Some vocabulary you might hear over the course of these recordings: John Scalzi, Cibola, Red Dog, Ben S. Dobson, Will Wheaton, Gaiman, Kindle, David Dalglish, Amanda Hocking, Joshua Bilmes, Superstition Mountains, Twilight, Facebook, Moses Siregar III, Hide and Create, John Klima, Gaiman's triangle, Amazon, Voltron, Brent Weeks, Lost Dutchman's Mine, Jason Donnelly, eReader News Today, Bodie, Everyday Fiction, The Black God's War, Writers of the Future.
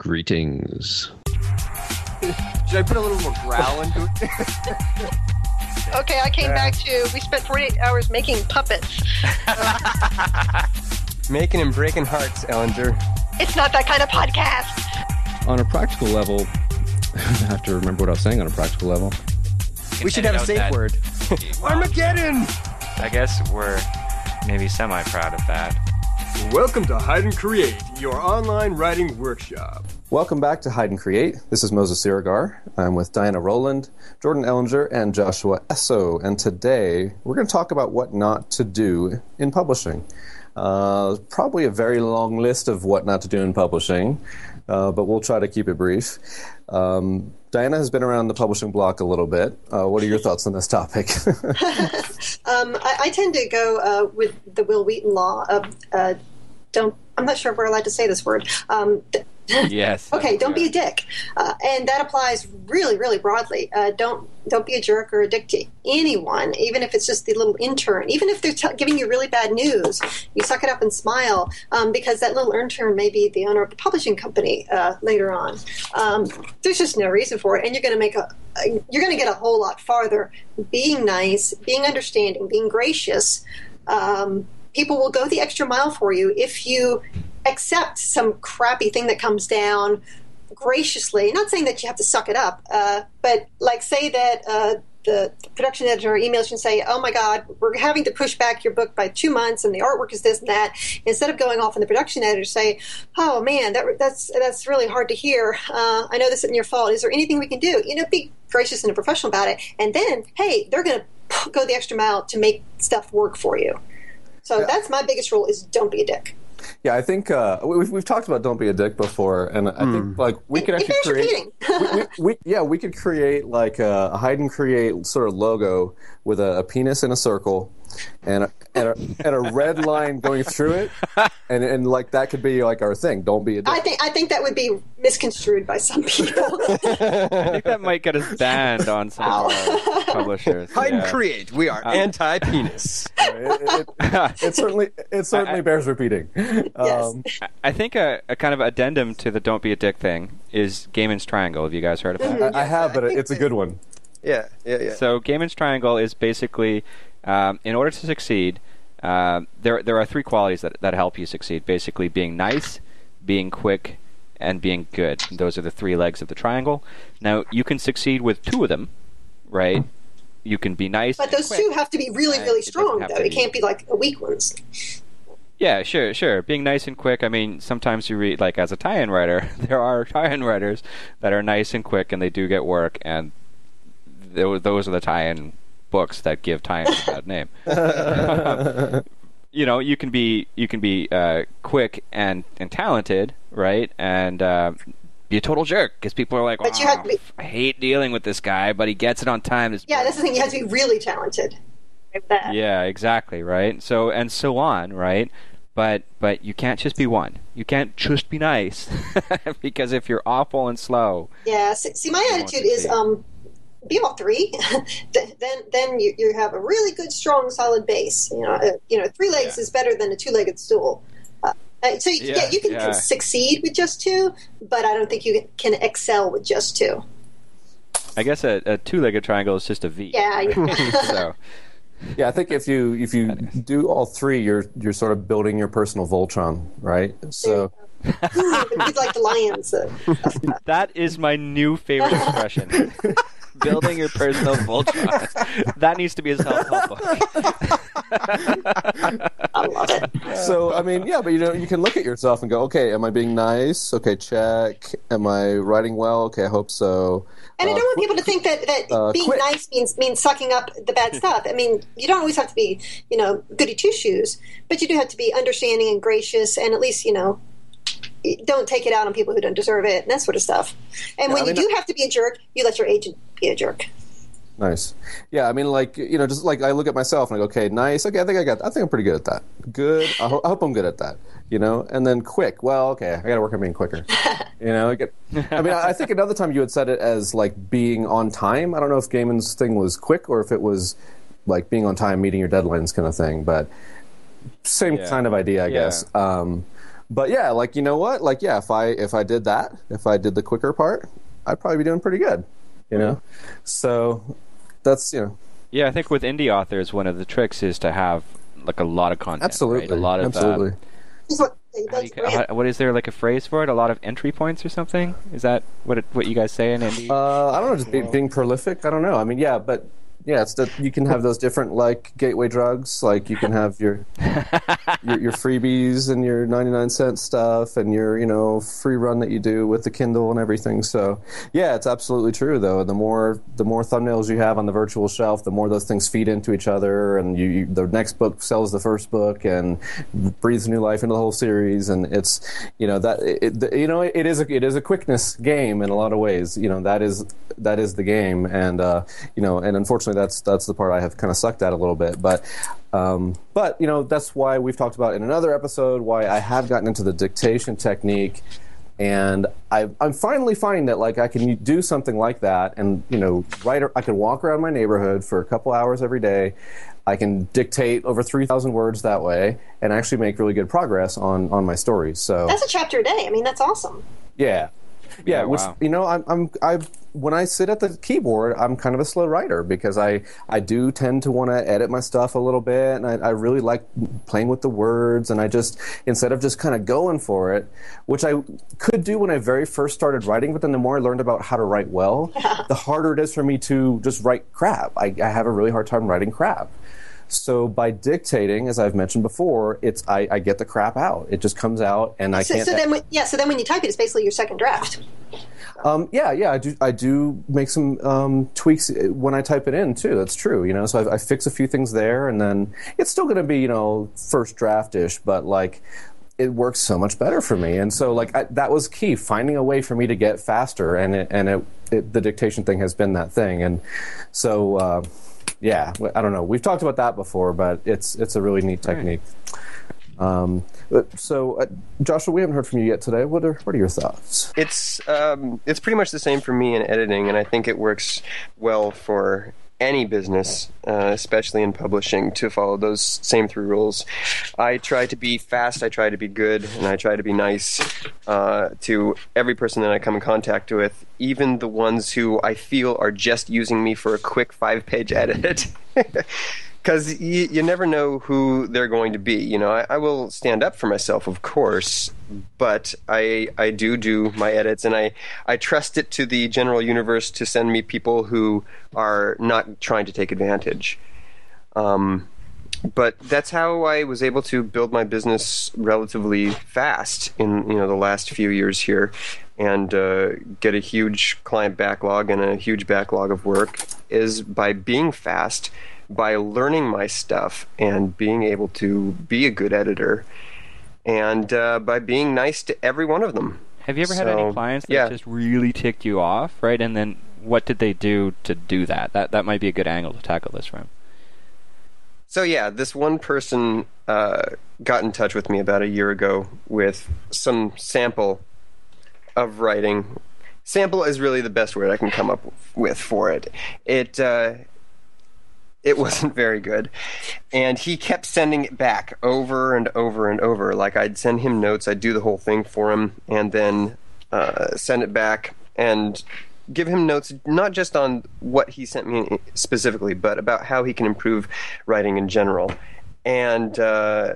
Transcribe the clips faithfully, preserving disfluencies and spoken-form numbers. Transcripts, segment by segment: Greetings. Should I put a little more growl into it? Okay, I came uh, back to, we spent forty-eight hours making puppets. Uh, making and breaking hearts, Ellinger. It's not that kind of podcast. On a practical level, I have to remember what I was saying on a practical level. We should have a safe word. Armageddon! I guess we're maybe semi-proud of that. Welcome to Hide and Create, your online writing workshop. Welcome back to Hide and Create. This is Moses Siregar. I'm with Diana Rowland, Jordan Ellinger, and Joshua Essoe. And today, we're going to talk about what not to do in publishing. Uh, probably a very long list of what not to do in publishing, uh, but we'll try to keep it brief. Um, Diana has been around the publishing block a little bit. Uh, what are your thoughts on this topic? um, I, I tend to go uh, with the Will Wheaton law of uh, don't, I'm not sure if we're allowed to say this word. Um, d- Yes. Okay, don't be a dick. Uh, and that applies really, really broadly. Uh, don't don't be a jerk or a dick to anyone, even if it's just the little intern. Even if they're t- giving you really bad news, you suck it up and smile, um, because that little intern may be the owner of the publishing company uh, later on. Um, there's just no reason for it, and you're going to make a you're going to get a whole lot farther being nice, being understanding, being gracious. Um, people will go the extra mile for you if you accept some crappy thing that comes down graciously. Not saying that you have to suck it up, uh, but like say that uh, the, the production editor emails you and say, oh my God, we're having to push back your book by two months and the artwork is this and that. Instead of going off and the production editor say, oh man, that, that's that's really hard to hear. Uh, I know this isn't your fault. Is there anything we can do? You know, be gracious and professional about it. And then, hey, they're going to go the extra mile to make stuff work for you. So yeah. That's my biggest rule is don't be a dick. Yeah, I think uh, we've we've talked about don't be a dick before, and I mm. think like we it, could actually create, we, we, we, yeah, we could create like a hide and create sort of logo with a, a penis in a circle, and a, and, a, and a red line going through it, and and like that could be like our thing. Don't be a dick. I think I think that would be misconstrued by some people. I think that might get us banned on some wow. of our publishers. Hide yeah. and create. We are um, anti-penis. It, it, it, it certainly it certainly I, bears repeating. Yes. Um, I think a, a kind of addendum to the "don't be a dick" thing is Gaiman's triangle. Have you guys heard of that? Mm-hmm. Yes, I have, but I it's a good one. Yeah, yeah, yeah. So Gaiman's triangle is basically, um, in order to succeed, uh, there there are three qualities that that help you succeed. Basically, being nice, being quick, and being good. Those are the three legs of the triangle. Now you can succeed with two of them, right? You can be nice, but those quick. Two have to be really, really strong. It though it can't be like weak ones. Yeah, sure, sure. Being nice and quick. I mean, sometimes you read, like, as a tie-in writer, there are tie-in writers that are nice and quick, and they do get work, and th- those are the tie-in books that give tie-ins a bad name. um, you know, you can be you can be uh, quick and, and talented, right? And uh, be a total jerk because people are like, oh, be- I hate dealing with this guy, but he gets it on time. It's- yeah, that's the thing. You have to be really talented. That. Yeah, exactly, right? So and so on, right? But but you can't just be one. You can't just be nice because if you're awful and slow. Yeah, see, see my attitude is um, be all three. then then you, you have a really good, strong, solid base. You know, uh, you know, three legs yeah. is better than a two-legged stool. Uh, so you, yeah, yeah, you can yeah. succeed with just two, but I don't think you can excel with just two. I guess a, a two-legged triangle is just a V. Yeah. Right? so. Yeah, I think if you if you do all three, you're you're sort of building your personal Voltron, right? So it's like the lions. That is my new favorite expression. Building your personal Voltron. That needs to be a self-help book. I love it. So I mean, yeah, but you know, you can look at yourself and go, okay, am I being nice? Okay, check. Am I writing well? Okay, I hope so. And I don't want people to think that, that uh, being quick. nice means means sucking up the bad stuff. I mean, you don't always have to be, you know, goody two-shoes, but you do have to be understanding and gracious and at least, you know, don't take it out on people who don't deserve it and that sort of stuff. And yeah, when I mean, you do have to be a jerk, you let your agent be a jerk. Nice. Yeah, I mean, like, you know, just like I look at myself and I go, okay, nice. Okay, I think I got that. I think I'm pretty good at that. Good. I, ho- I hope I'm good at that. You know, and then quick. Well, okay, I got to work on being quicker. You know, I, get, I mean, I think another time you had said it as like being on time. I don't know if Gaiman's thing was quick or if it was like being on time, meeting your deadlines kind of thing, but same yeah. kind of idea, I yeah. guess. Um, But yeah, like, you know what? Like, yeah, if I if I did that, if I did the quicker part, I'd probably be doing pretty good, you know? So that's, you know. Yeah, I think with indie authors, one of the tricks is to have, like, a lot of content. Absolutely. Right? A lot of, absolutely. Uh, how do you, how, what is there, like, a phrase for it? A lot of entry points or something? Is that what it, what you guys say in indie? Uh, I don't know, just be, being prolific. I don't know. I mean, yeah, but... Yeah, it's that you can have those different, like, gateway drugs. Like, you can have your your, your freebies and your ninety-nine cent stuff and your, you know, free run that you do with the Kindle and everything. So, yeah, it's absolutely true, though. The more the more thumbnails you have on the virtual shelf, the more those things feed into each other. And you, you, the next book sells the first book and breathes new life into the whole series. And it's, you know, that it, you know, it is a, it is a quickness game in a lot of ways. You know, that is that is the game. And uh, you know, and unfortunately, that's that's the part I have kind of sucked at a little bit, but um, but you know, that's why we've talked about in another episode why I have gotten into the dictation technique, and I, I'm finally finding that, like, I can do something like that, and you know, right, I can walk around my neighborhood for a couple hours every day. I can dictate over three thousand words that way, and actually make really good progress on on my stories. So that's a chapter a day. I mean, that's awesome. Yeah. Yeah, oh, which, wow. you know, I'm, I'm, I've, when I sit at the keyboard, I'm kind of a slow writer because I, I do tend to want to edit my stuff a little bit, and I, I really like playing with the words, and I just, instead of just kind of going for it, which I could do when I very first started writing, but then the more I learned about how to write well, yeah. the harder it is for me to just write crap. I, I have a really hard time writing crap. So by dictating, as I've mentioned before, it's I, I get the crap out. It just comes out, and I so, can't. So then, when, yeah. So then, when you type it, it's basically your second draft. Um, yeah, yeah. I do. I do make some um, tweaks when I type it in too. That's true. You know, so I, I fix a few things there, and then it's still going to be, you know, first draft-ish, but like. It works so much better for me, and so like I, that was key, finding a way for me to get faster, and it, and it, it, the dictation thing has been that thing, and so uh, yeah, I don't know. We've talked about that before, but it's it's a really neat technique. Right. Um, so, uh, Joshua, we haven't heard from you yet today. What are what are your thoughts? It's um, it's pretty much the same for me in editing, and I think it works well for. Any business, uh, especially in publishing, to follow those same three rules. I try to be fast, I try to be good, and I try to be nice uh, to every person that I come in contact with, even the ones who I feel are just using me for a quick five-page edit. Because you, you never know who they're going to be. You know, I, I will stand up for myself, of course, but I I do do my edits, and I, I trust it to the general universe to send me people who are not trying to take advantage. Um, but that's how I was able to build my business relatively fast in, you know, the last few years here, and uh, get a huge client backlog and a huge backlog of work is by being fast. By learning my stuff and being able to be a good editor, and uh, by being nice to every one of them. Have you ever so, had any clients that yeah. just really ticked you off, right? And then what did they do to do that? That that might be a good angle to tackle this from. So yeah, this one person uh, got in touch with me about a year ago with some sample of writing. Sample is really the best word I can come up with for it. It. Uh, It wasn't very good. And he kept sending it back over and over and over. Like, I'd send him notes, I'd do the whole thing for him, and then uh, send it back and give him notes, not just on what he sent me specifically, but about how he can improve writing in general. And uh,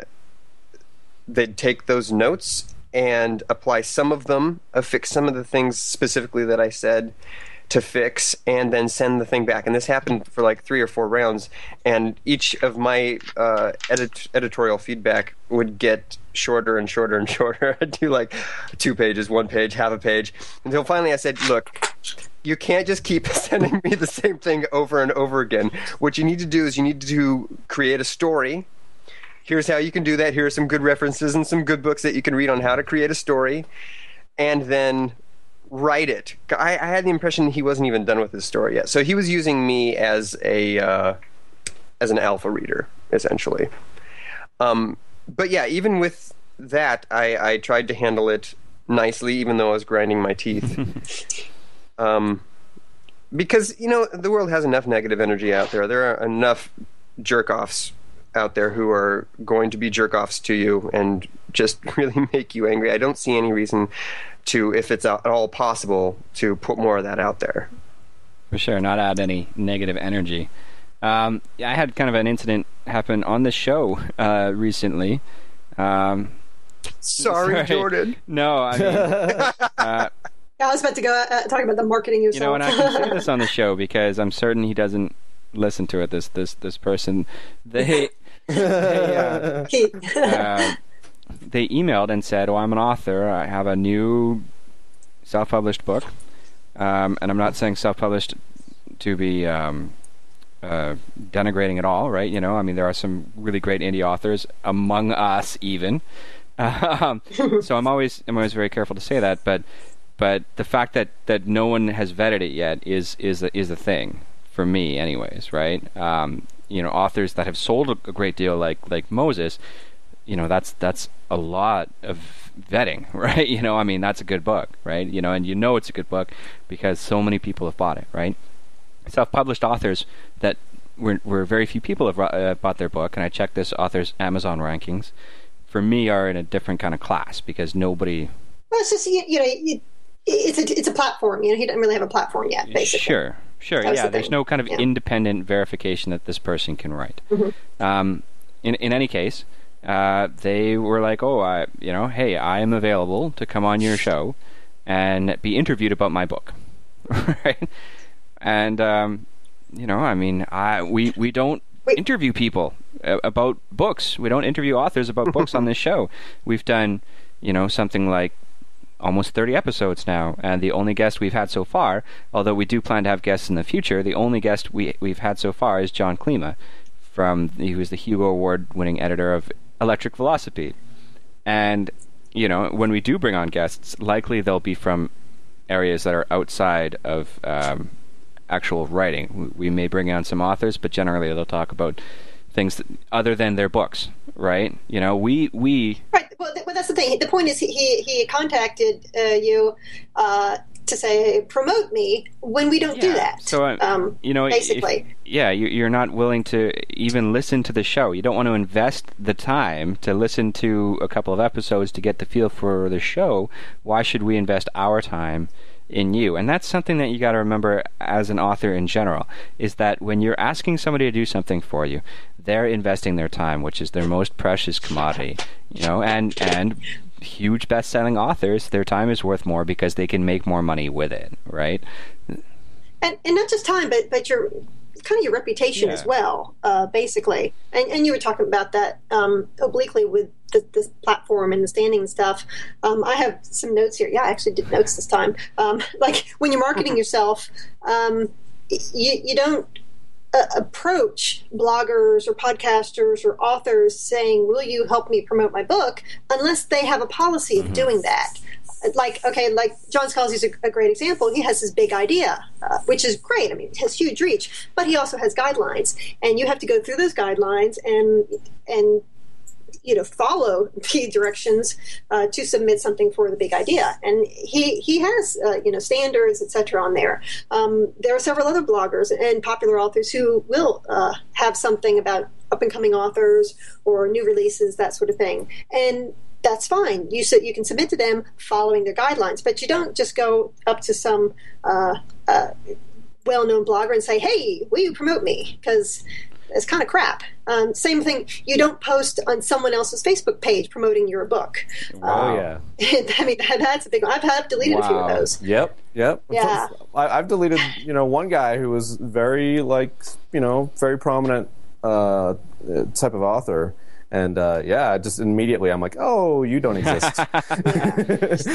they'd take those notes and apply some of them, affix some of the things specifically that I said, to fix, and then send the thing back. And this happened for like three or four rounds, and each of my uh, edit- editorial feedback would get shorter and shorter and shorter. I'd do like two pages, one page, half a page, until finally I said, look, you can't just keep sending me the same thing over and over again. What you need to do is you need to create a story. Here's how you can do that. Here are some good references and some good books that you can read on how to create a story. And then write it. I, I had the impression he wasn't even done with his story yet. So he was using me as a uh, as an alpha reader, essentially. Um, but yeah, even with that, I, I tried to handle it nicely, even though I was grinding my teeth. um, because, you know, the world has enough negative energy out there. There are enough jerk-offs out there who are going to be jerk-offs to you and just really make you angry. I don't see any reason to, if it's at all possible, to put more of that out there. For sure, not add any negative energy. Um, I had kind of an incident happen on the show uh, recently. Um, sorry, sorry, Jordan. No, I mean... uh, I was about to go uh, talk about the marketing yourself. You know, and I can say this on the show because I'm certain he doesn't listen to it, this this this person. They, they, uh, uh, they emailed and said, oh, I'm an author. I have a new self-published book. Um, and I'm not saying self-published to be um, uh, denigrating at all, right? You know, I mean, there are some really great indie authors among us, even. Um, so I'm always I'm always very careful to say that, but but the fact that, that no one has vetted it yet is is the, is the thing for me, anyways, right? Um, you know, authors that have sold a great deal, like like Moses, you know, that's that's a lot of vetting, right? You know, I mean, that's a good book, right? You know, and you know it's a good book because so many people have bought it, right? Self-published authors that were, were very few people have uh, bought their book, and I checked this author's Amazon rankings, for me are in a different kind of class because nobody... Well, it's just, you, you know, you, it's, a, it's a platform. You know, he doesn't really have a platform yet, basically. Sure, sure, yeah. The there's no kind of yeah. independent verification that this person can write. Mm-hmm. Um, in, in any case... Uh, they were like, oh, I, you know, hey, I am available to come on your show and be interviewed about my book, right? And, um, you know, I mean, I we, we don't Wait. interview people about books. We don't interview authors about books on this show. We've done, you know, something like almost thirty episodes now, and the only guest we've had so far, although we do plan to have guests in the future, the only guest we, we've had so far is John Klima, from he was the Hugo Award-winning editor of Electric Velocipede. And, you know, when we do bring on guests, likely they'll be from areas that are outside of um, actual writing. We may bring on some authors, but generally they'll talk about things that, other than their books, right? You know, we... we right, well, th- well that's the thing. The point is he, he contacted uh, you uh, to say, promote me, when we don't yeah. do that, so, uh, um, you know, basically. If, yeah, you, you're not willing to even listen to the show. You don't want to invest the time to listen to a couple of episodes to get the feel for the show. Why should we invest our time in you? And that's something that you got to remember as an author in general, is that when you're asking somebody to do something for you, they're investing their time, which is their most precious commodity, you know, and... and huge best-selling authors, their time is worth more because they can make more money with it, right? And and not just time, but but your kind of your reputation yeah. as well, uh, basically. And and you were talking about that um, obliquely with the, this platform and the standing stuff. Um, I have some notes here. Yeah, I actually did notes this time. Um, like when you're marketing yourself, um, you you don't. Uh, approach bloggers or podcasters or authors saying, will you help me promote my book, unless they have a policy mm-hmm. of doing that. Like, okay, like John Scalzi is a, a great example. He has his big idea, uh, which is great. I mean, it has huge reach, but he also has guidelines, and you have to go through those guidelines and and you know, follow the directions uh, to submit something for the big idea. And he, he has, uh, you know, standards, et cetera, on there. Um, there are several other bloggers and popular authors who will uh, have something about up-and-coming authors or new releases, that sort of thing. And that's fine. You so you can submit to them following their guidelines, but you don't just go up to some uh, uh, well-known blogger and say, hey, will you promote me? Because... it's kind of crap. Um, same thing. You don't post on someone else's Facebook page promoting your book. Wow. Um, yeah. I mean, that, that's a big one. I've, I've deleted wow. a few of those. Yep. Yep. Yeah. I, I've deleted, you know, one guy who was very, like, you know, very prominent uh, type of author. And, uh, yeah, just immediately I'm like, oh, you don't exist. This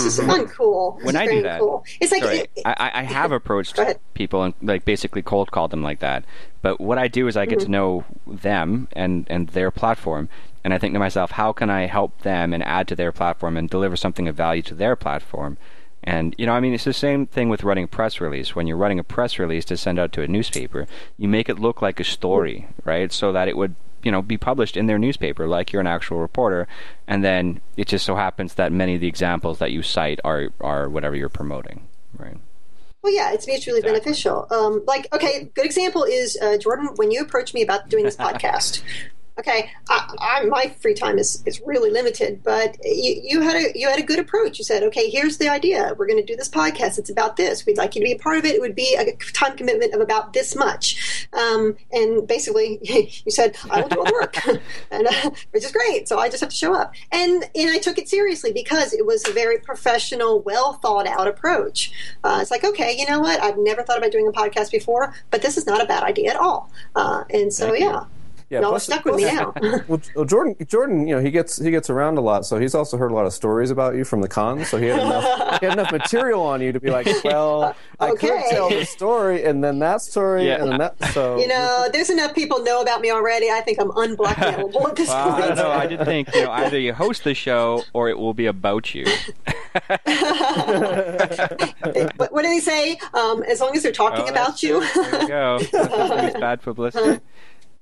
is uncool. This when is I do that, cool. It's like, sorry, it, it, I, I have approached people and, like, basically cold called them like that. But what I do is I get mm-hmm. to know them and, and their platform. And I think to myself, how can I help them and add to their platform and deliver something of value to their platform? And, you know, I mean, it's the same thing with running a press release. When you're running a press release to send out to a newspaper, you make it look like a story, right? So that it would, you know, be published in their newspaper, like you're an actual reporter. And then it just so happens that many of the examples that you cite are, are whatever you're promoting, right? Well, yeah, it's mutually exactly. beneficial. Um, like, okay, good example is, uh, Jordan, when you approached me about doing this podcast, Okay, I, I, my free time is, is really limited, but you, you had a you had a good approach. You said, okay, here's the idea. We're going to do this podcast. It's about this. We'd like you to be a part of it. It would be a time commitment of about this much. Um, and basically, you said, I will do all the work, and, uh, which is great. So I just have to show up. And and I took it seriously because it was a very professional, well-thought-out approach. Uh, it's like, okay, you know what? I've never thought about doing a podcast before, but this is not a bad idea at all. Uh, and so, yeah. Yeah, no, plus, stuck with plus, me now. Well, Jordan, Jordan, you know, he gets he gets around a lot, so he's also heard a lot of stories about you from the cons. So he had enough he had enough material on you to be like, well, uh, okay. I could tell the story, and then that story, yeah. and then that. So you know, there's enough people know about me already. I think I'm unblockable at this well, point. I don't know. I did think you know either you host the show or it will be about you. But what do they say? Um, as long as they're talking oh, about you. There you go. That's bad publicity.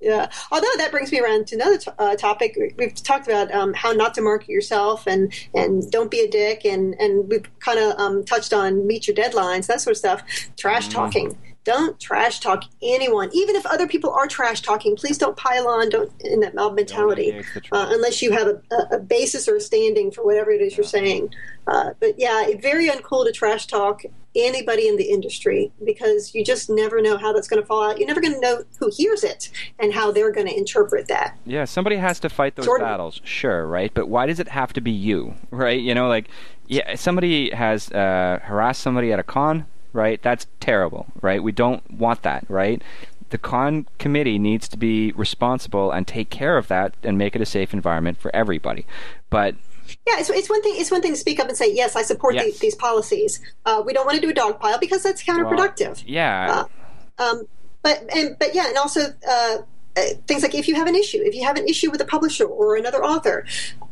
Yeah. Although that brings me around to another t- uh, topic. We've talked about um, how not to market yourself and, and don't be a dick. And, and we've kind of um, touched on meet your deadlines, that sort of stuff. Trash talking. Mm-hmm. Don't trash talk anyone. Even if other people are trash talking, please don't pile on don't in that mob mentality uh, unless you have a, a basis or a standing for whatever it is yeah. you're saying. Uh, but yeah, it's very uncool to trash talk anybody in the industry because you just never know how that's going to fall out. You're never going to know who hears it and how they're going to interpret that. Yeah, somebody has to fight those Jordan. battles, sure, right? But why does it have to be you, right? You know, like, yeah, somebody has uh, harassed somebody at a con, right? That's terrible, right? We don't want that, right? The con committee needs to be responsible and take care of that and make it a safe environment for everybody. But yeah, it's, it's one thing. It's one thing to speak up and say, "Yes, I support yes. The, these policies." Uh, we don't want to do a dog pile because that's counterproductive. Well, yeah. Uh, um, but and but yeah, and also uh, things like if you have an issue, if you have an issue with a publisher or another author.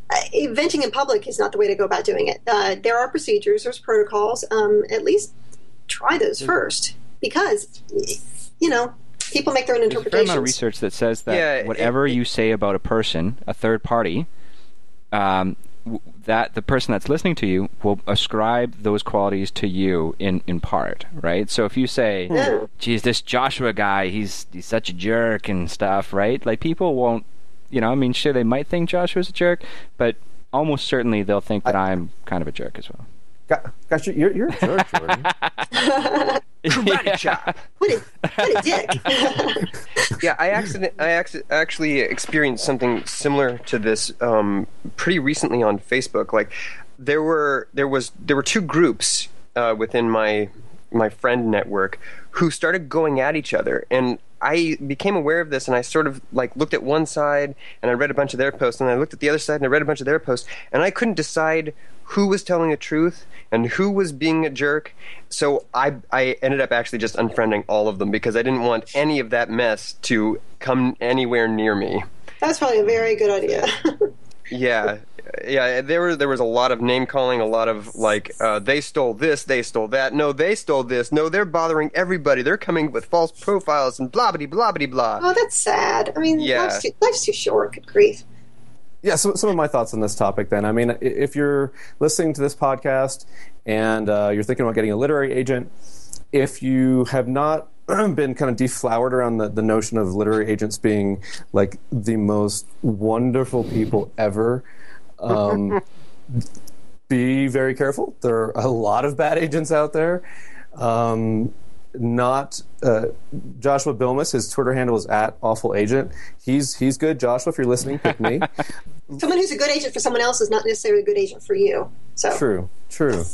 Uh, venting in public is not the way to go about doing it. Uh, there are procedures, there's protocols. Um, at least try those first because you know. People make their own interpretations. There's a fair amount of research that says that yeah, whatever it, it, you say about a person, a third party, um, w- that the person that's listening to you will ascribe those qualities to you in, in part, right? So if you say, mm-hmm. geez, this Joshua guy, he's he's such a jerk and stuff, right? Like people won't, you know, I mean, sure, they might think Joshua's a jerk, but almost certainly they'll think that I, I'm kind of a jerk as well. Gosh, you're, you're a jerk, Jordan. Karate chop. What a, what a dick. yeah, I, accident, I ac- actually experienced something similar to this um, pretty recently on Facebook. Like, there were there was there were two groups uh, within my my friend network who started going at each other, and I became aware of this, and I sort of like looked at one side, and I read a bunch of their posts, and I looked at the other side, and I read a bunch of their posts, and I couldn't decide who was telling the truth and who was being a jerk. So I I ended up actually just unfriending all of them because I didn't want any of that mess to come anywhere near me. That's probably a very good idea. yeah. Yeah, there were there was a lot of name calling, a lot of like uh, they stole this, they stole that. No, they stole this. No, they're bothering everybody. They're coming with false profiles and blah blah blah blah blah. Oh, that's sad. I mean, yeah. life's, too, life's too short. Good grief. Yeah, so some of my thoughts on this topic then. I mean, if you're listening to this podcast and uh, you're thinking about getting a literary agent, if you have not been kind of deflowered around the, the notion of literary agents being like the most wonderful people ever, um, be very careful. There are a lot of bad agents out there. Um, Not uh, Joshua Bilmes. His Twitter handle is at awfulagent. He's he's good. Joshua, if you're listening, pick me. Someone who's a good agent for someone else is not necessarily a good agent for you. So true, true.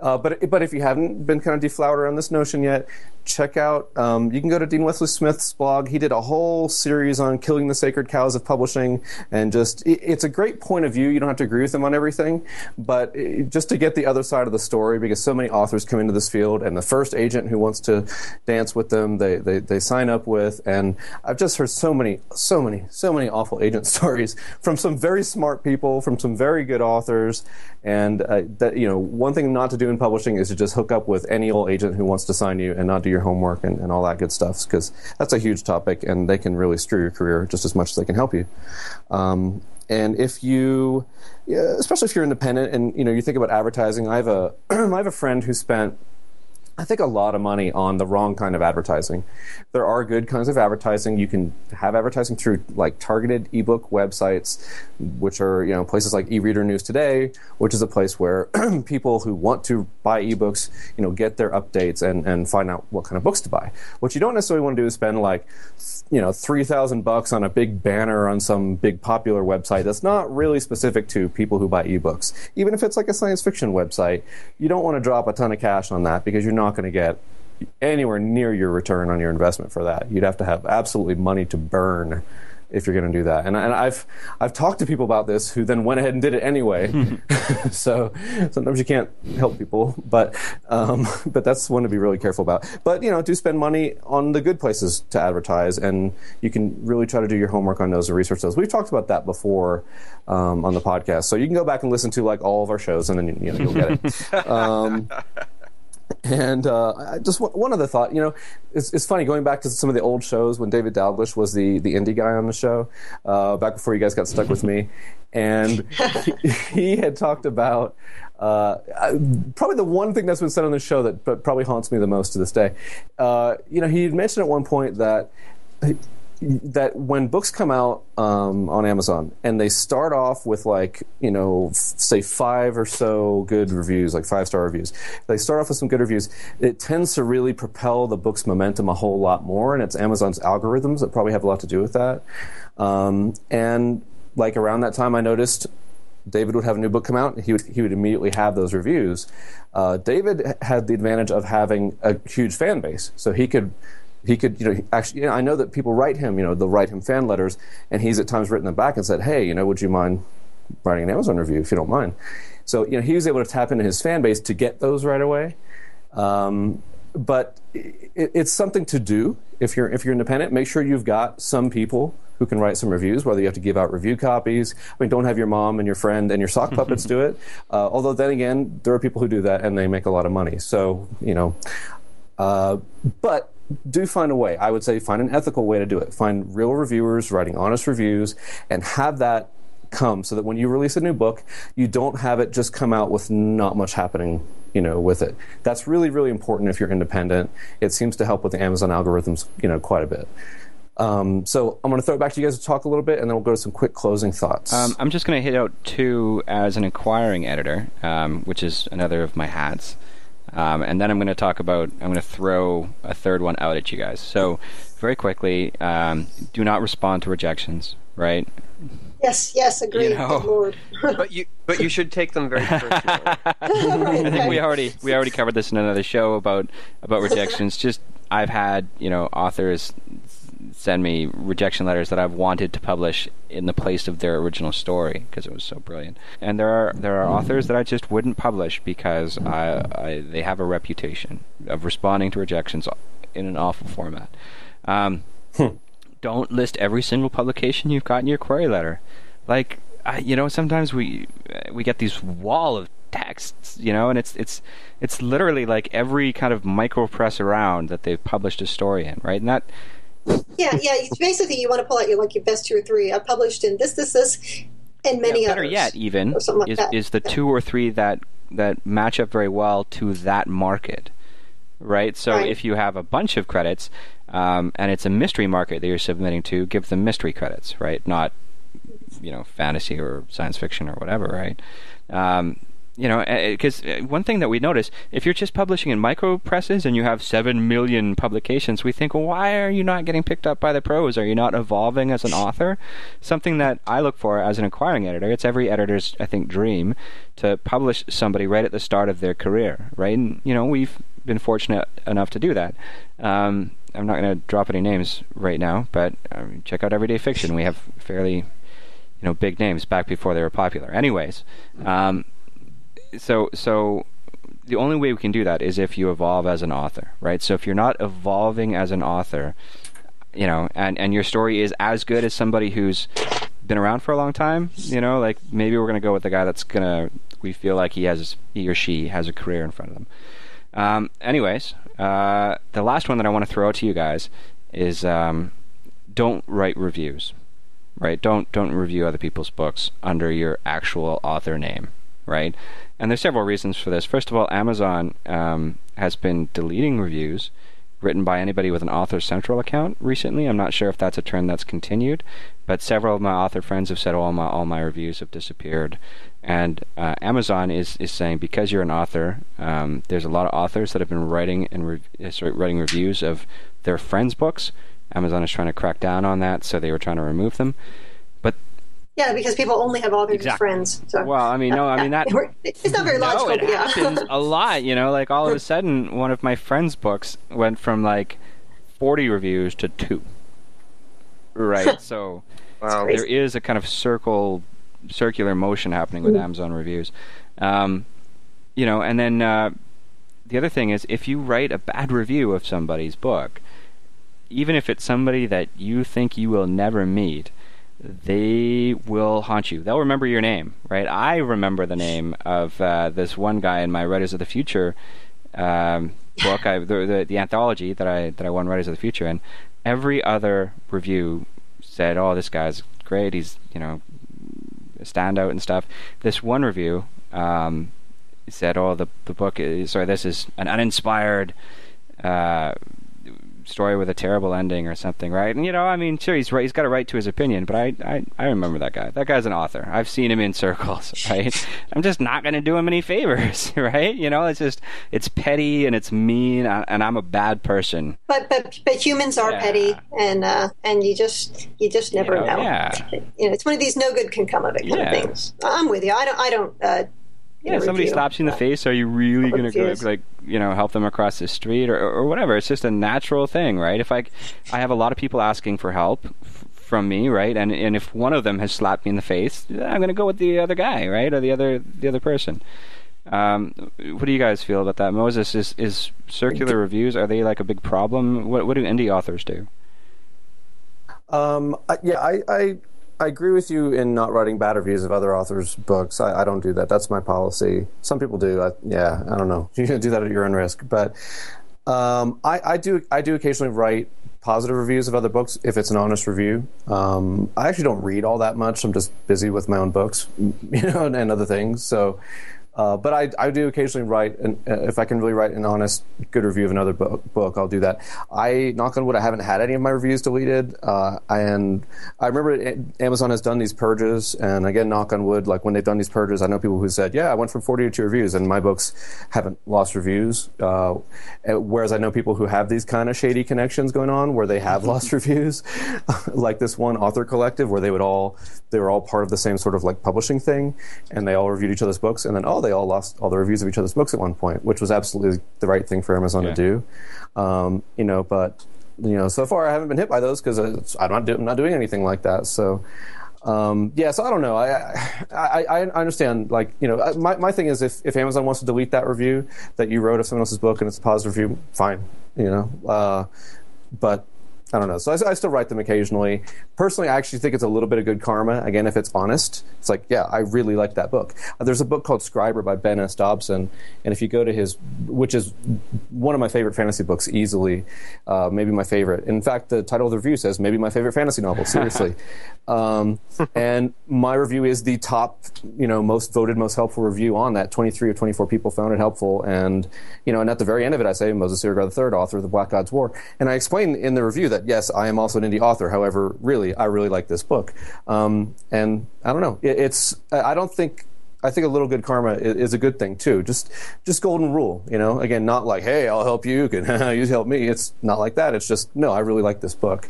Uh, but but if you haven't been kind of deflowered around this notion yet, check out. Um, you can go to Dean Wesley Smith's blog. He did a whole series on killing the sacred cows of publishing, and just it, it's a great point of view. You don't have to agree with them on everything, but it, just to get the other side of the story, because so many authors come into this field, and the first agent who wants to dance with them, they they, they sign up with. And I've just heard so many, so many, so many awful agent stories from some very smart people, from some very good authors, and uh, that you know one thing not to do in publishing is to just hook up with any old agent who wants to sign you and not do your homework and, and all that good stuff, because that's a huge topic and they can really screw your career just as much as they can help you. Um, and if you, especially if you're independent and you know you think about advertising, I have a I have a friend who spent I think a lot of money on the wrong kind of advertising. There are good kinds of advertising. You can have advertising through like targeted ebook websites, which are, you know, places like eReader News Today, which is a place where people who want to buy ebooks, you know, get their updates and, and find out what kind of books to buy. What you don't necessarily want to do is spend like, you know, three thousand bucks on a big banner on some big popular website that's not really specific to people who buy ebooks. Even if it's like a science fiction website, you don't want to drop a ton of cash on that because you're not going to get anywhere near your return on your investment for that. You'd have to have absolutely money to burn if you're going to do that. And, and I've I've talked to people about this who then went ahead and did it anyway. So sometimes you can't help people, but um, but that's one to be really careful about. But you know, do spend money on the good places to advertise, and you can really try to do your homework on those and research those. We've talked about that before um, on the podcast, so you can go back and listen to like all of our shows, and then you know, you'll get it. Um, And uh, I just one other thought, you know, it's, it's funny going back to some of the old shows when David Dalglish was the, the indie guy on the show, uh, back before you guys got stuck with me, and he, he had talked about uh, probably the one thing that's been said on the show that probably haunts me the most to this day. Uh, you know, he had mentioned at one point that that when books come out um, on Amazon and they start off with like, you know, f- say five or so good reviews, like five-star reviews, they start off with some good reviews, it tends to really propel the book's momentum a whole lot more, and it's Amazon's algorithms that probably have a lot to do with that. Um, and like around that time I noticed David would have a new book come out, and he would he would immediately have those reviews. Uh, David had the advantage of having a huge fan base, so he could... He could, you know, actually, you know, I know that people write him, you know, they'll write him fan letters, and he's at times written them back and said, hey, you know, would you mind writing an Amazon review if you don't mind? So, you know, he was able to tap into his fan base to get those right away. Um, but it, it's something to do if you're if you're independent. Make sure you've got some people who can write some reviews, whether you have to give out review copies. I mean, don't have your mom and your friend and your sock puppets do it. Uh, although then again, there are people who do that, and they make a lot of money. So, you know, uh, but... do find a way. I would say find an ethical way to do it. Find real reviewers writing honest reviews and have that come so that when you release a new book, you don't have it just come out with not much happening, you know, with it. That's really, really important if you're independent. It seems to help with the Amazon algorithms, you know, quite a bit. Um, so I'm going to throw it back to you guys to talk a little bit, and then we'll go to some quick closing thoughts. Um, I'm just going to hit out two as an acquiring editor, um, which is another of my hats. Um, and then I'm going to talk about, I'm going to throw a third one out at you guys. So, very quickly, um, do not respond to rejections, right? Yes, yes, agreed. You know, good Lord. but you, but you should take them very personally. I think we already we already covered this in another show about about rejections. Just I've had, you know, authors send me rejection letters that I've wanted to publish in the place of their original story because it was so brilliant. And there are there are authors that I just wouldn't publish because I, I they have a reputation of responding to rejections in an awful format. Um, hmm. Don't list every single publication you've got in your query letter. Like I, you know, sometimes we we get these wall of texts, you know, and it's it's it's literally like every kind of micro press around that they've published a story in, right? And that. Yeah, yeah. Basically, you want to pull out your like your best two or three. I published in this, this, this, and many yeah, better others. Better yet, even is, like is the yeah. two or three that that match up very well to that market, right? So right. If you have a bunch of credits, um, and it's a mystery market that you're submitting to, give them mystery credits, right? Not you know fantasy or science fiction or whatever, right? Um, You know, because one thing that we notice, if you're just publishing in micro presses and you have seven million publications, we think, well, why are you not getting picked up by the pros? Are you not evolving as an author? Something that I look for as an acquiring editor, it's every editor's, I think, dream to publish somebody right at the start of their career, right? And, you know, we've been fortunate enough to do that. Um, I'm not going to drop any names right now, but um, check out Everyday Fiction. We have fairly, you know, big names back before they were popular. Anyways, um... So so the only way we can do that is if you evolve as an author, right? So if you're not evolving as an author, you know, and, and your story is as good as somebody who's been around for a long time, you know, like maybe we're going to go with the guy that's going to, we feel like he has, he or she has a career in front of them. Um, anyways, uh, the last one that I want to throw out to you guys is um, don't write reviews, right? Don't don't review other people's books under your actual author name. right? And there's several reasons for this. First of all, Amazon um, has been deleting reviews written by anybody with an Author Central account recently. I'm not sure if that's a trend that's continued, but several of my author friends have said, oh, all my all my reviews have disappeared. And uh, Amazon is, is saying, because you're an author, um, there's a lot of authors that have been writing and re- sorry, writing reviews of their friends' books. Amazon is trying to crack down on that, so they were trying to remove them. But yeah, because people only have authors exactly. as friends. So. Well, I mean, no, I mean that. It's not very logical. No, it yeah. happens a lot. You know, like all of a sudden, one of my friends' books went from like forty reviews to two. Right. So wow. there is a kind of circle, circular motion happening with mm-hmm. Amazon reviews. Um, you know, and then uh, the other thing is, if you write a bad review of somebody's book, even if it's somebody that you think you will never meet, they will haunt you. They'll remember your name, right? I remember the name of uh, this one guy in my Writers of the Future um, book, I, the, the, the anthology that I that I won Writers of the Future in. Every other review said, "Oh, this guy's great. He's, you know, a standout and stuff." This one review um, said, "Oh, the the book is sorry. This is an uninspired." Uh, story with a terrible ending or something, right? And, you know, I mean, sure, he's right, he's got a right to his opinion, but I, I, I remember that guy. That guy's an author. I've seen him in circles, right? I'm just not going to do him any favors, right? You know, it's just, it's petty and it's mean, and I'm a bad person. But but, but humans are yeah. petty, and uh, and you just you just never you know, know. Yeah. You know, it's one of these no good can come of it kind yeah. of things. I'm with you. I don't I don't. Uh, Yeah, if somebody slaps you in the face, are you really going to go like, you know, help them across the street or, or whatever? It's just a natural thing, right? If I, I have a lot of people asking for help f- from me, right? And and if one of them has slapped me in the face, I'm going to go with the other guy, right, or the other the other person. Um, what do you guys feel about that, Moses? Is is circular reviews, are they like a big problem? What what do indie authors do? Um. Yeah. I. I... I agree with you in not writing bad reviews of other authors' books. I, I don't do that. That's my policy. Some people do. I, yeah, I don't know. You can do that at your own risk. But um, I, I do. I do occasionally write positive reviews of other books if it's an honest review. Um, I actually don't read all that much. I'm just busy with my own books, you know, and, and other things. So, uh, but I, I do occasionally write, and uh, if I can really write an honest, good review of another bo- book, I'll do that. I, knock on wood, I haven't had any of my reviews deleted. Uh, and I remember it, Amazon has done these purges, and again, knock on wood, like when they've done these purges, I know people who said, yeah, I went from forty to two reviews, and my books haven't lost reviews. Uh, whereas I know people who have these kind of shady connections going on where they have lost reviews, like this one author collective where they would all, they were all part of the same sort of like publishing thing, and they all reviewed each other's books, and then, oh, they They all lost all the reviews of each other's books at one point, which was absolutely the right thing for Amazon yeah. to do. Um, you know, but you know, so far I haven't been hit by those because I'm not do, I'm not doing anything like that. So, um, yeah. So I don't know. I I, I understand. Like, you know, my my thing is if, if Amazon wants to delete that review that you wrote of someone else's book and it's a positive review, fine. You know, uh, but. I don't know. So I, I still write them occasionally. Personally, I actually think it's a little bit of good karma. Again, if it's honest, it's like, yeah, I really liked that book. Uh, there's a book called Scriber by Ben S. Dobson, and if you go to his, which is one of my favorite fantasy books, easily, uh, maybe my favorite. In fact, the title of the review says, maybe my favorite fantasy novel, seriously. um, and my review is the top, you know, most voted, most helpful review on that. twenty-three or twenty-four people found it helpful. And, you know, and at the very end of it, I say, Moses Siregar the third, author of The Black God's War. And I explain in the review that yes, I am also an indie author. However, really, I really like this book. Um, and I don't know. It, it's I don't think I think a little good karma is, is a good thing too. Just just golden rule, you know. Again, not like hey, I'll help you. Can you help me? It's not like that. It's just no, I really like this book.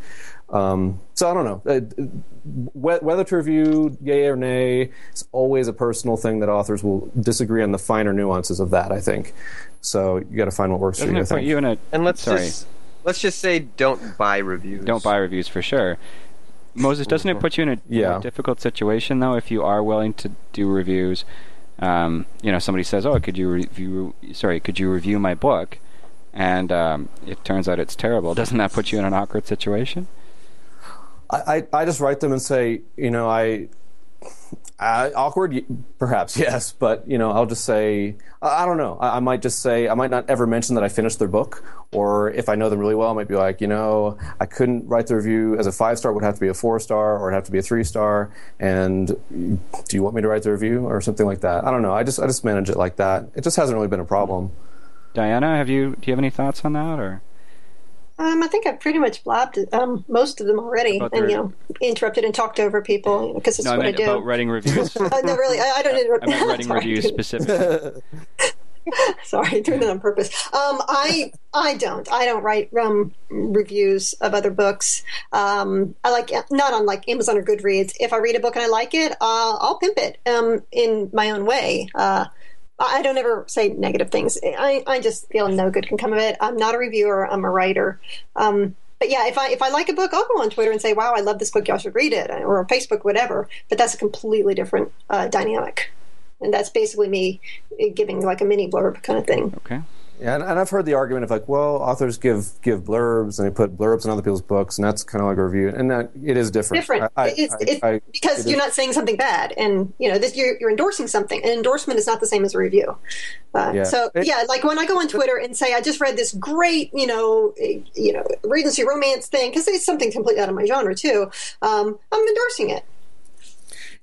Um, so I don't know. Uh, whether to review yay or nay, it's always a personal thing that authors will disagree on the finer nuances of that. I think. So you got to find what works Doesn't for you. I think. You in a, and let's sorry. Just. Let's just say don't buy reviews. Don't buy reviews for sure. Moses, doesn't it put you in a, yeah. a difficult situation, though, if you are willing to do reviews? Um, you know, somebody says, oh, could you review, sorry, could you review my book? And um, it turns out it's terrible. Doesn't that put you in an awkward situation? I, I, I just write them and say, you know, I... Uh, awkward, perhaps, yes, but you know, I'll just say I, I don't know. I, I might just say I might not ever mention that I finished their book, or if I know them really well, I might be like, you know, I couldn't write the review as a five star; it would have to be a four star, or it'd have to be a three star. And do you want me to write the review, or something like that? I don't know. I just I just manage it like that. It just hasn't really been a problem. Diana, have you? Do you have any thoughts on that, or? Um, I think I've pretty much blabbed um, most of them already, about and their... you know, interrupted and talked over people because you know, it's no, what I, meant I do. About writing reviews. uh, no, really, I, I don't. Inter- I meant writing Sorry. reviews specifically. Sorry, doing it on purpose. Um, I I don't. I don't write um, reviews of other books. Um, I like not on like Amazon or Goodreads. If I read a book and I like it, uh, I'll pimp it um, in my own way. Uh, I don't ever say negative things. I, I just feel no good can come of it. I'm not a reviewer. I'm a writer. Um, but yeah, if I if I like a book, I'll go on Twitter and say, wow, I love this book. Y'all should read it. Or Facebook, whatever. But that's a completely different uh, dynamic. And that's basically me giving like a mini blurb kind of thing. Okay. Yeah, and, and I've heard the argument of like, well, authors give give blurbs, and they put blurbs in other people's books, and that's kind of like a review, and that, it is different. Different, I, it's, I, it's, I, because it you're is. not saying something bad, and you know, this, you're you're endorsing something. An endorsement is not the same as a review. Uh, yeah. So it, yeah, like when I go on Twitter and say I just read this great, you know, you know, Regency romance thing, because it's something completely out of my genre too. Um, I'm endorsing it.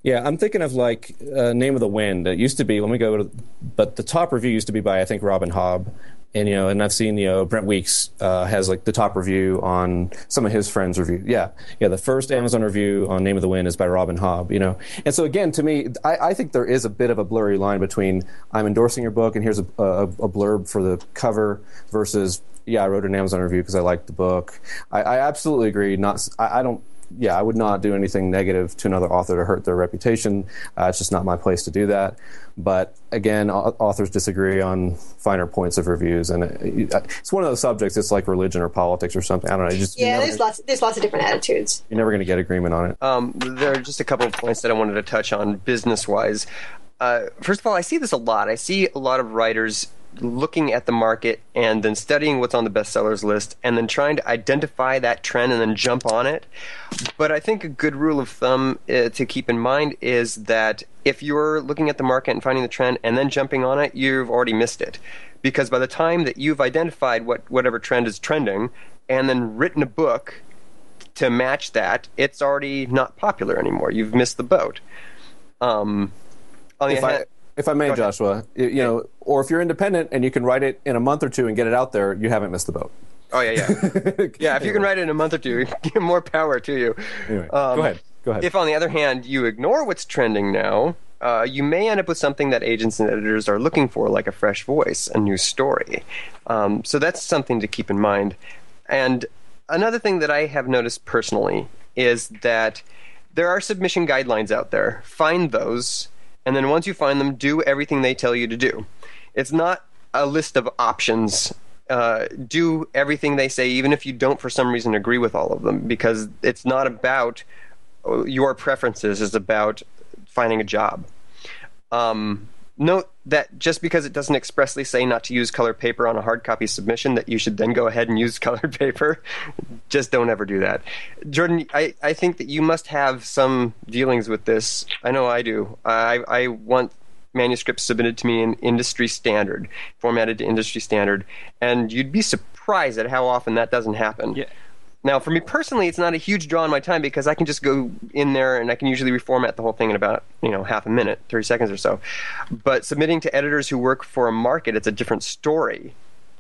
Yeah, I'm thinking of like uh, Name of the Wind. It used to be, let me go to, but the top review used to be by, I think, Robin Hobb. And, you know, and I've seen, you know, Brent Weeks uh, has like the top review on some of his friends' review. Yeah, yeah, the first Amazon review on Name of the Wind is by Robin Hobb, you know. And so, again, to me, I, I think there is a bit of a blurry line between I'm endorsing your book and here's a, a, a blurb for the cover versus, yeah, I wrote an Amazon review because I liked the book. I, I absolutely agree. Not, I, I don't. Yeah, I would not do anything negative to another author to hurt their reputation. Uh, it's just not my place to do that. But again, au- authors disagree on finer points of reviews, and it, it's one of those subjects. It's like religion or politics or something. I don't know. Just, yeah, there's gonna, lots. There's lots of different attitudes. You're never going to get agreement on it. Um, there are just a couple of points that I wanted to touch on business-wise. Uh, first of all, I see this a lot. I see a lot of writers looking at the market and then studying what's on the bestsellers list and then trying to identify that trend and then jump on it. But I think a good rule of thumb uh, to keep in mind is that if you're looking at the market and finding the trend and then jumping on it, you've already missed it. Because by the time that you've identified what whatever trend is trending and then written a book to match that, it's already not popular anymore. You've missed the boat. Um, on the if hand- I- If I may, Joshua, you know, or if you're independent and you can write it in a month or two and get it out there, you haven't missed the boat. Oh, yeah, yeah. Yeah, if you can write it in a month or two, more power to you. Anyway, um, go ahead. Go ahead. If, on the other hand, you ignore what's trending now, uh, you may end up with something that agents and editors are looking for, like a fresh voice, a new story. Um, so that's something to keep in mind. And another thing that I have noticed personally is that there are submission guidelines out there. Find those. And then once you find them, do everything they tell you to do. It's not a list of options. Uh, do everything they say, even if you don't, for some reason, agree with all of them, because it's not about your preferences. It's about finding a job. Um, note that just because it doesn't expressly say not to use colored paper on a hard copy submission, that you should then go ahead and use colored paper. Just don't ever do that. Jordan, I, I think that you must have some dealings with this. I know I do. I, I want manuscripts submitted to me in industry standard, formatted to industry standard, and you'd be surprised at how often that doesn't happen. Yeah. Now, for me personally, it's not a huge draw on my time because I can just go in there and I can usually reformat the whole thing in about, you know, half a minute, thirty seconds or so. But submitting to editors who work for a market, it's a different story,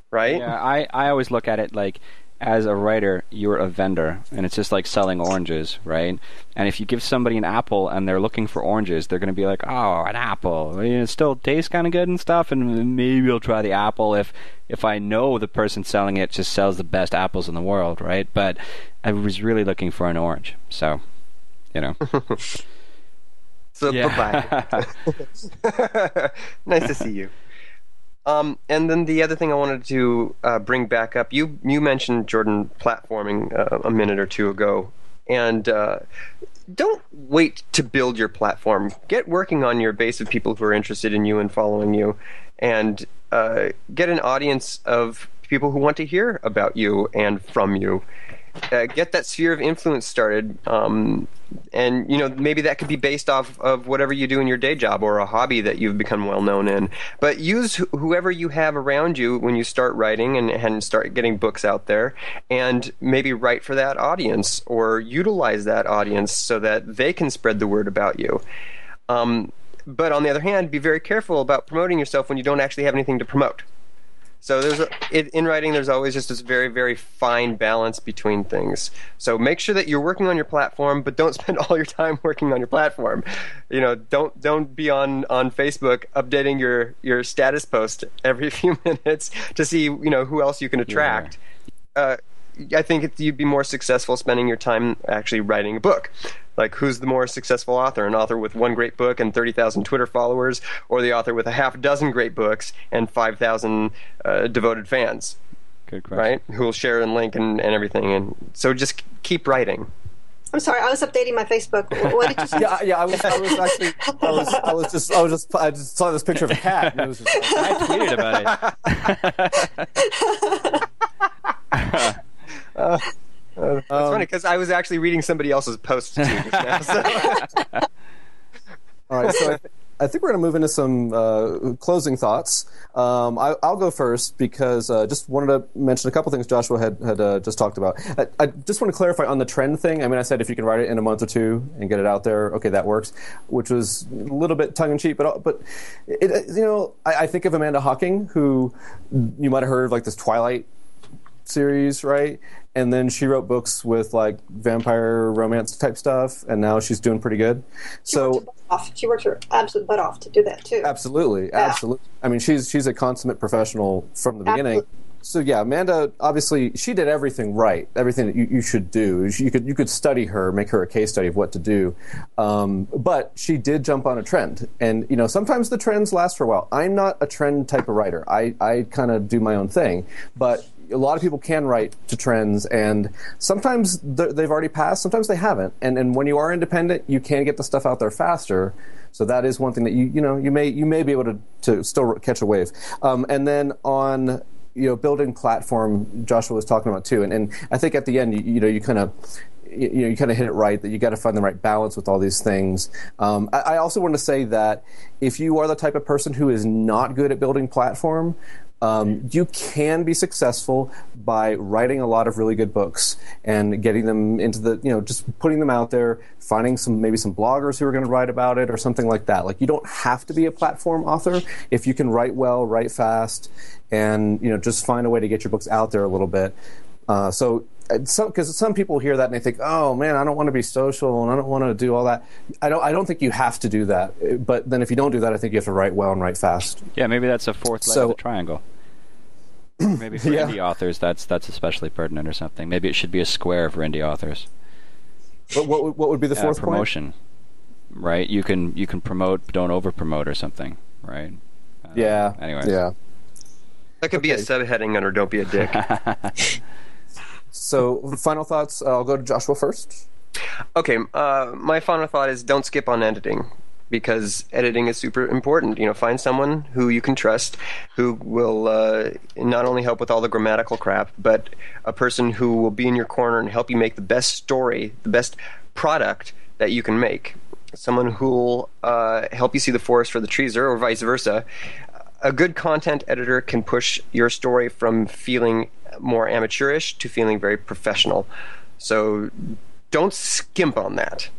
right? Yeah, I, I always look at it like, as a writer, you're a vendor, and it's just like selling oranges, right? And if you give somebody an apple and they're looking for oranges, they're going to be like, oh, an apple. I mean, it still tastes kind of good and stuff, and maybe I'll try the apple if if I know the person selling it just sells the best apples in the world, right? But I was really looking for an orange, so, you know. So, yeah. Bye-bye. Nice to see you. Um, and then the other thing I wanted to uh, bring back up, you you mentioned, Jordan, platforming uh, a minute or two ago. And uh, don't wait to build your platform. Get working on your base of people who are interested in you and following you. And uh, get an audience of people who want to hear about you and from you. uh, get that sphere of influence started. Um, and, you know, maybe that could be based off of whatever you do in your day job or a hobby that you've become well known in. But use wh- whoever you have around you when you start writing and, and start getting books out there, and maybe write for that audience or utilize that audience so that they can spread the word about you. Um, but on the other hand, be very careful about promoting yourself when you don't actually have anything to promote. So there's a, in writing, there's always just this very, very fine balance between things. So make sure that you're working on your platform, but don't spend all your time working on your platform. You know, don't don't be on, on Facebook updating your, your status post every few minutes to see, you know, who else you can attract. Yeah. Uh, I think it, you'd be more successful spending your time actually writing a book. Like, who's the more successful author? An author with one great book and thirty thousand Twitter followers, or the author with a half dozen great books and five thousand uh, devoted fans? Good question. Right? Who will share and link and, and everything. And so just keep writing. I'm sorry, I was updating my Facebook. What did you say? yeah, yeah, I was, I was actually, I was, I was just, I was just, I just saw this picture of a cat, and it was just, I tweeted about it. Uh, uh, it's um, funny because I was actually reading somebody else's post too just now. So. All right, so I, th- I think we're going to move into some uh, closing thoughts. Um, I- I'll go first because I uh, just wanted to mention a couple things Joshua had, had uh, just talked about. I-, I just want to clarify on the trend thing. I mean, I said if you can write it in a month or two and get it out there, okay, that works, which was a little bit tongue-in-cheek. But, but it, you know, I-, I think of Amanda Hocking, who you might have heard of, like this Twilight series, right? And then she wrote books with like vampire romance type stuff, and now she's doing pretty good. She so worked her butt off. She worked her absolute butt off to do that too. Absolutely, yeah. absolutely. I mean, she's she's a consummate professional from the absolutely. beginning. So yeah, Amanda, obviously, she did everything right. Everything that you, you should do. You could you could study her, make her a case study of what to do. Um, but she did jump on a trend, and you know sometimes the trends last for a while. I'm not a trend type of writer. I I kind of do my own thing, but a lot of people can write to trends, and sometimes they've already passed, sometimes they haven't. And and when you are independent, you can get the stuff out there faster. So that is one thing that you you know you may you may be able to, to still catch a wave. Um, and then on you know building platform, Joshua was talking about too. And and I think at the end, you, you know, you kind of. You know, you kind of hit it right that you got to find the right balance with all these things. Um, I, I also want to say that if you are the type of person who is not good at building platform, um, you can be successful by writing a lot of really good books and getting them into the, you know, just putting them out there, finding some maybe some bloggers who are going to write about it or something like that. Like, you don't have to be a platform author if you can write well, write fast, and you know just find a way to get your books out there a little bit. Uh, so. Because some, some people hear that and they think, oh, man, I don't want to be social and I don't want to do all that. I don't I don't think you have to do that. But then if you don't do that, I think you have to write well and write fast. Yeah, maybe that's a fourth leg so, of the triangle. Maybe for yeah. indie authors, that's that's especially pertinent or something. Maybe it should be a square for indie authors. But what, what would be the fourth uh, promotion, point? Promotion, right? You can, you can promote, but don't over-promote or something, right? Uh, yeah. Anyways. Yeah. That could okay. be a subheading under Don't Be a Dick. So, final thoughts. Uh, I'll go to Joshua first. Okay. Uh, my final thought is don't skip on editing, because editing is super important. You know, find someone who you can trust, who will uh, not only help with all the grammatical crap, but a person who will be in your corner and help you make the best story, the best product that you can make. Someone who will uh, help you see the forest for the trees, or, or vice versa. A good content editor can push your story from feeling more amateurish to feeling very professional. So don't skimp on that.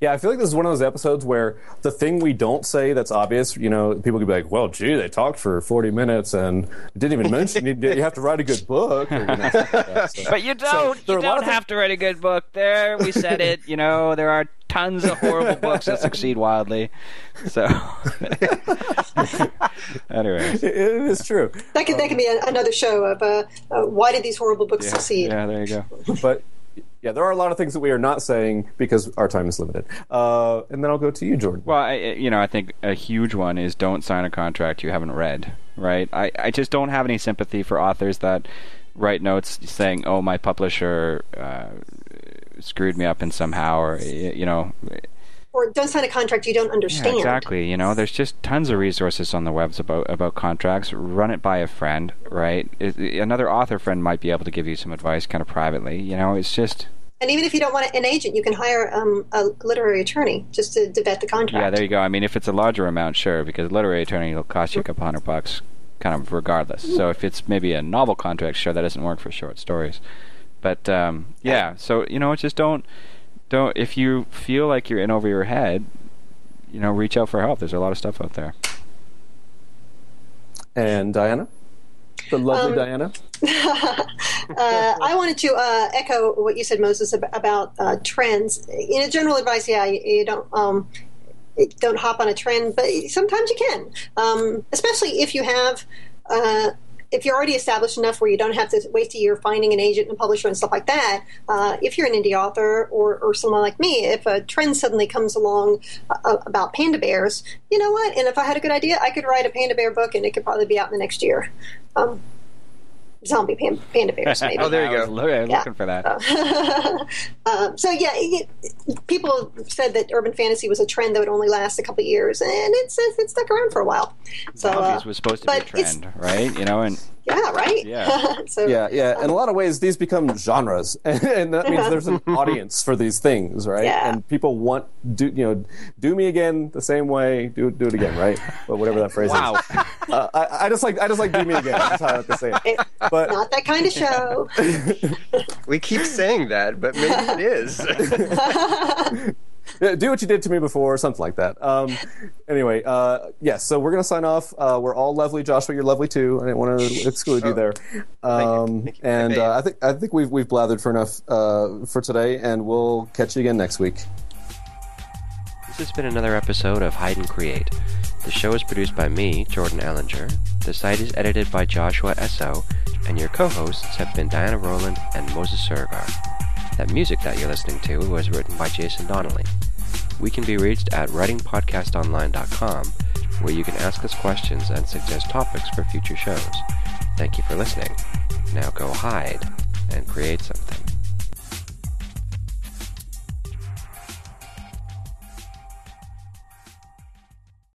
Yeah, I feel like this is one of those episodes where the thing we don't say that's obvious, you know, people could be like, well, gee, they talked for forty minutes and didn't even mention you, you have to write a good book. Or, you know, that, so. But you don't. So you don't have to write a good book. There, we said it. You know, there are tons of horrible books that succeed wildly. So, anyways. It, it is true. That could, um, that could be a, another show of uh, uh, why did these horrible books yeah, succeed? Yeah, there you go. But... yeah, there are a lot of things that we are not saying because our time is limited. Uh, and then I'll go to you, Jordan. Well, I, you know, I think a huge one is don't sign a contract you haven't read, right? I, I just don't have any sympathy for authors that write notes saying, oh, my publisher uh, screwed me up in somehow, or, you know... or don't sign a contract you don't understand. Yeah, exactly. You know, there's just tons of resources on the webs about, about contracts. Run it by a friend, right? It, another author friend might be able to give you some advice kind of privately. You know, it's just... And even if you don't want an agent, you can hire um, a literary attorney just to, to vet the contract. Yeah, there you go. I mean, if it's a larger amount, sure, because a literary attorney will cost you a couple hundred bucks kind of regardless. So if it's maybe a novel contract, sure, that doesn't work for short stories. But, um, yeah, so, you know, just don't... Don't, if you feel like you're in over your head, you know, reach out for help. There's a lot of stuff out there. And Diana? The lovely um, Diana? uh, I wanted to uh, echo what you said, Moses, about uh, trends. In a general advice, yeah, you, you don't... Um, don't hop on a trend, but sometimes you can, um, especially if you have, uh, if you're already established enough where you don't have to waste a year finding an agent and publisher and stuff like that. Uh, if you're an indie author or, or someone like me, if a trend suddenly comes along uh, about panda bears, you know what? And if I had a good idea, I could write a panda bear book and it could probably be out in the next year. Um, zombie panda, panda bears, maybe. Oh, there you go. Look, I'm yeah. looking for that. Uh, um, so, yeah, it, people said that urban fantasy was a trend that would only last a couple of years, and it's it stuck around for a while. So, zombies uh, was supposed to be a trend, right? You know, and yeah, right? Yeah. so, yeah, yeah. In a lot of ways, these become genres, and that means there's an audience for these things, right? Yeah. And people want, do you know, do me again the same way, do do it again, right? But whatever that phrase wow. is. Wow. Uh, I, I just like I just like do me again. That's how I like to say it. But, not that kind of show. We keep saying that, but maybe it is. Do what you did to me before, something like that. Um, anyway, uh, yes, yeah, so we're going to sign off. Uh, we're all lovely. Joshua, you're lovely too. I didn't want to exclude oh. you there. Um, Thank you. Thank you. And uh, I think I think we've we've blathered for enough uh, for today, and we'll catch you again next week. This has been another episode of Hide and Create. The show is produced by me, Jordan Ellinger. The site is edited by Joshua Essoe, and your co-hosts have been Diana Rowland and Moses Siregar. That music that you're listening to was written by Jason Donnelly. We can be reached at writing podcast online dot com, where you can ask us questions and suggest topics for future shows. Thank you for listening. Now go hide and create something.